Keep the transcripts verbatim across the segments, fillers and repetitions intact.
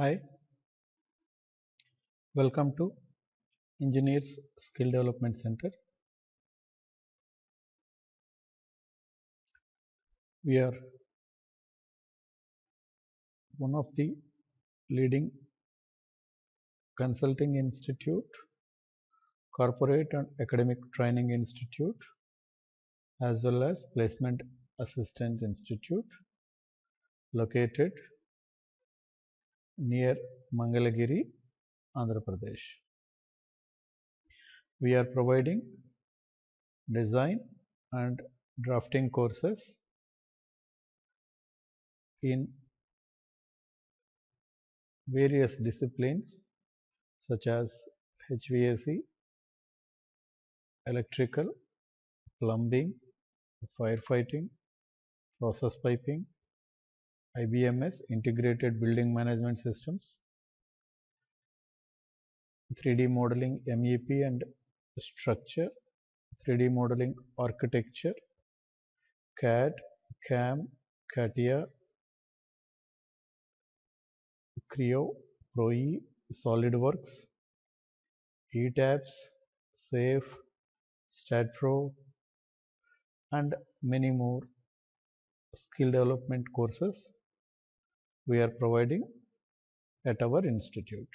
Hi, welcome to Engineers Skill Development Center. We are one of the leading consulting institute, corporate and academic training institute, as well as placement assistant institute located near Mangalagiri, Andhra Pradesh. We are providing design and drafting courses in various disciplines such as H V A C, electrical, plumbing, firefighting, process piping, I B M S, integrated building management systems, three D modeling, M E P and structure, three D modeling, architecture, C A D, C A M, CATIA, Creo, ProE, SolidWorks, E T A B S, SAFE, StaadPro, and many more skill development courses we are providing at our institute.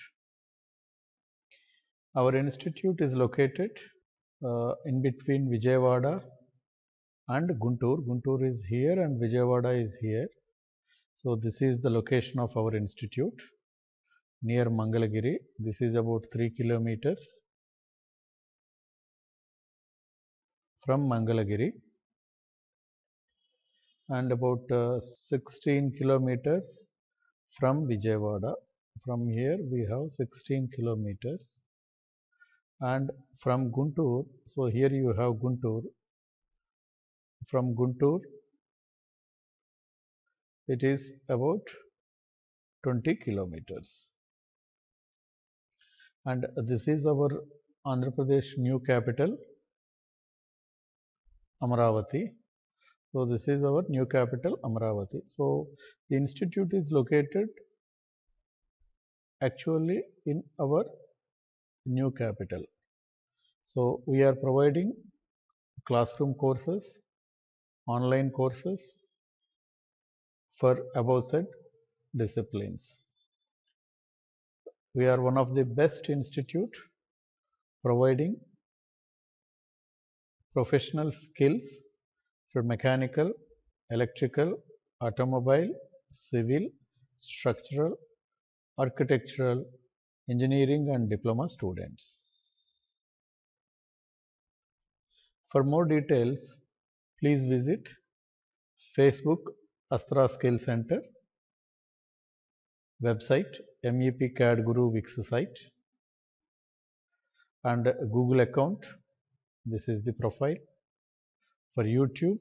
Our institute is located uh, in between Vijayawada and Guntur. Guntur is here and Vijayawada is here. So this is the location of our institute near Mangalagiri. This is about three kilometers from Mangalagiri and about uh, sixteen kilometers from Vijayawada. From here we have sixteen kilometers, and from Guntur, so here you have Guntur. From Guntur it is about twenty kilometers. And this is our Andhra Pradesh new capital, Amaravati. So this is our new capital, Amaravati. So the institute is located actually in our new capital. So we are providing classroom courses, online courses for above said disciplines. We are one of the best institute providing professional skills for mechanical, electrical, automobile, civil, structural, architectural, engineering and diploma students. For more details, please visit Facebook Astra Skill Center, website M E P C A D Guru Wix site, and Google account. This is the profile. For YouTube,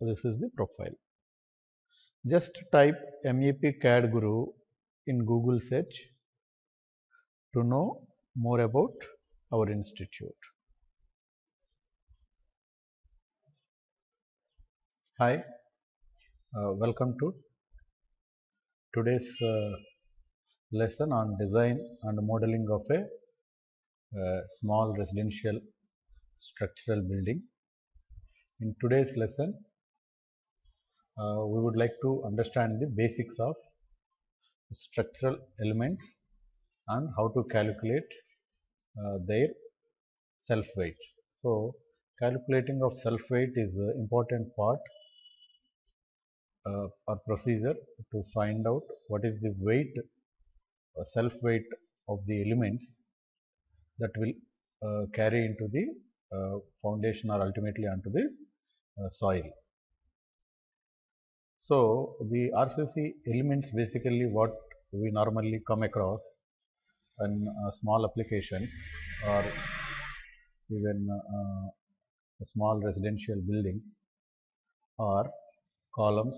this is the profile. Just type M E P C A D Guru in Google search to know more about our institute. Hi. Uh, welcome to today's uh, lesson on design and modeling of a uh, small residential structural building. In today's lesson, uh, we would like to understand the basics of structural elements and how to calculate uh, their self weight. So, calculating of self weight is an important part Uh, or procedure to find out what is the weight or self weight of the elements that will uh, carry into the uh, foundation or ultimately onto the uh, soil. So the R C C elements, basically what we normally come across in uh, small applications or even uh, small residential buildings, are columns,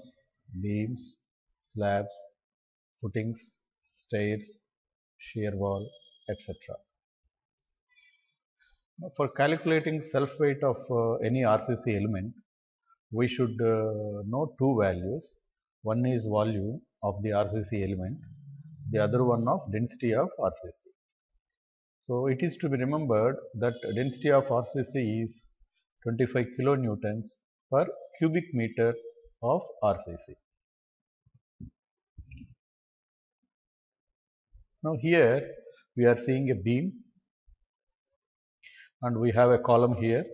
beams, slabs, footings, stairs, shear wall, et cetera. For calculating self weight of uh, any R C C element, we should uh, know two values. One is volume of the R C C element, the other one of density of R C C. So, it is to be remembered that density of R C C is twenty-five kilonewtons per cubic meter of R C C. Now, here we are seeing a beam and we have a column here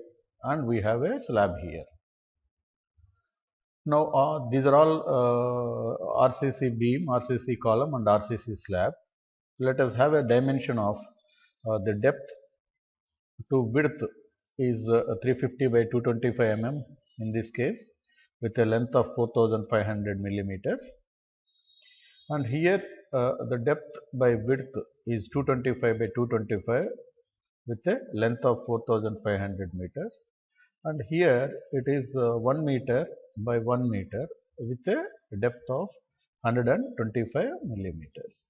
and we have a slab here. Now, uh, these are all uh, R C C beam, R C C column and R C C slab. Let us have a dimension of uh, the depth to width is uh, three fifty by two twenty-five millimeters in this case, with a length of four thousand five hundred millimeters, and here uh, the depth by width is two twenty-five by two twenty-five with a length of four thousand five hundred meters, and here it is uh, one meter by one meter with a depth of one hundred twenty-five millimeters.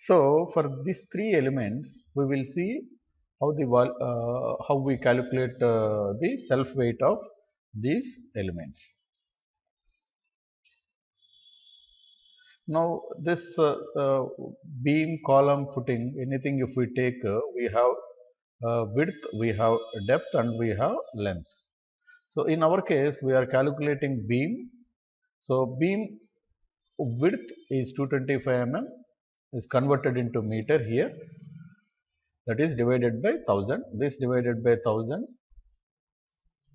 So, for these three elements we will see how the uh, how we calculate uh, the self weight of these elements. Now, this uh, uh, beam, column, footing, anything if we take, uh, we have uh, width, we have depth and we have length. So, in our case we are calculating beam. So, beam width is two twenty-five millimeters is converted into meter here, that is divided by one thousand, this divided by one thousand,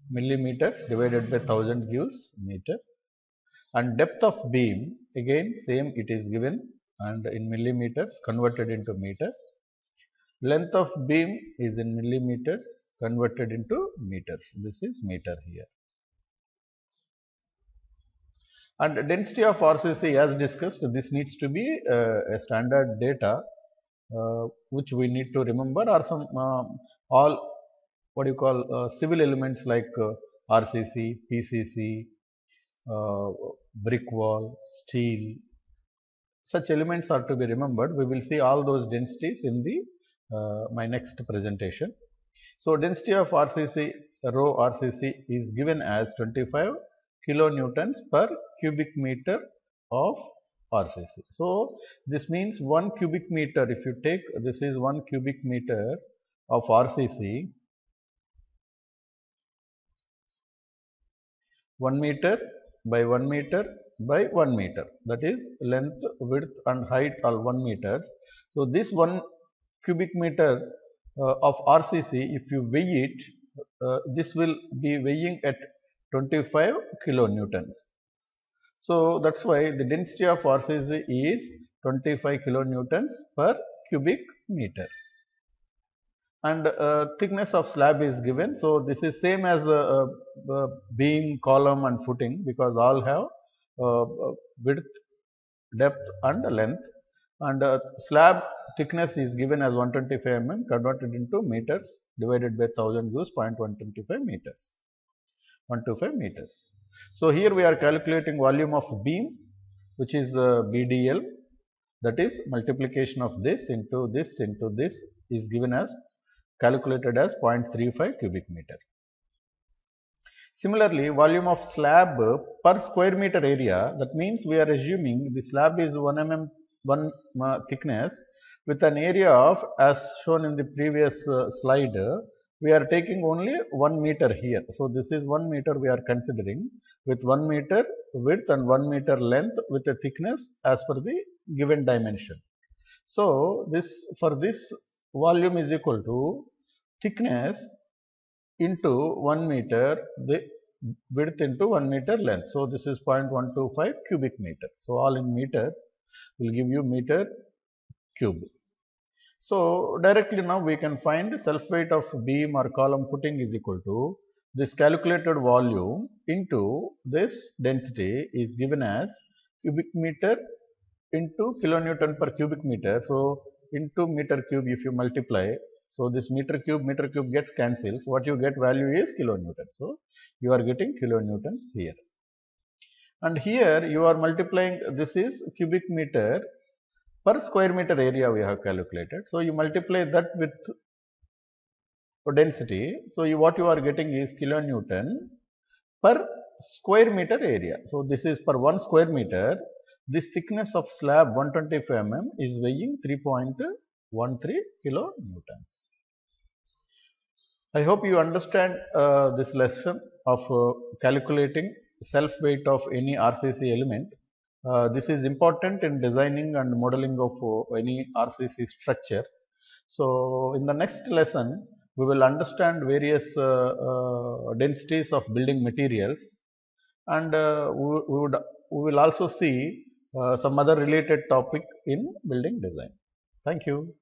millimeters divided by one thousand gives meter, and depth of beam again same, it is given and in millimeters converted into meters, length of beam is in millimeters converted into meters, this is meter here. And density of R C C as discussed, this needs to be uh, a standard data uh, which we need to remember, or some uh, all what you call uh, civil elements like uh, R C C, P C C, uh, brick wall, steel, such elements are to be remembered. We will see all those densities in the uh, my next presentation. So, density of R C C, rho R C C is given as twenty-five kilonewtons per cubic meter of R C C. So, this means one cubic meter, if you take this is one cubic meter of R C C, one meter by one meter by one meter, that is length, width and height all one meters. So, this one cubic meter uh, of R C C, if you weigh it, uh, this will be weighing at twenty-five kilonewtons. So, that is why the density of R C C is twenty-five kilonewtons per cubic meter. And uh, thickness of slab is given. So, this is same as uh, uh, beam, column and footing, because all have uh, width, depth and length, and uh, slab thickness is given as one hundred twenty-five millimeters converted into meters divided by one thousand gives zero point one two five meters, one hundred twenty-five meters. So, here we are calculating volume of beam, which is uh, B D L, that is multiplication of this into this into this is given as calculated as zero point three five cubic meter. Similarly, volume of slab per square meter area, that means we are assuming the slab is one millimeter one uh, thickness with an area of, as shown in the previous uh, slide, uh, we are taking only one meter here. So, this is one meter we are considering, with one meter width and one meter length with a thickness as per the given dimension. So, this for this volume is equal to thickness into one meter, the width into one meter length. So, this is zero point one two five cubic meter. So, all in meter will give you meter cube. So, directly now we can find self weight of beam or column footing is equal to this calculated volume into this density is given as cubic meter into kilonewton per cubic meter. So, into meter cube if you multiply. So, this meter cube, meter cube gets cancelled. So, what you get value is kilonewton. So, you are getting kilonewtons here. And here you are multiplying, this is cubic meter per square meter area we have calculated. So, you multiply that with density. So, you, what you are getting is kilonewton per square meter area. So, this is per one square meter. This thickness of slab one hundred twenty-five millimeters is weighing three point one three kilonewtons. I hope you understand uh, this lesson of uh, calculating self weight of any R C C element. Uh, this is important in designing and modeling of uh, any R C C structure. So, in the next lesson, we will understand various uh, uh, densities of building materials, and uh, we, we, would, we will also see uh, some other related topic in building design. Thank you.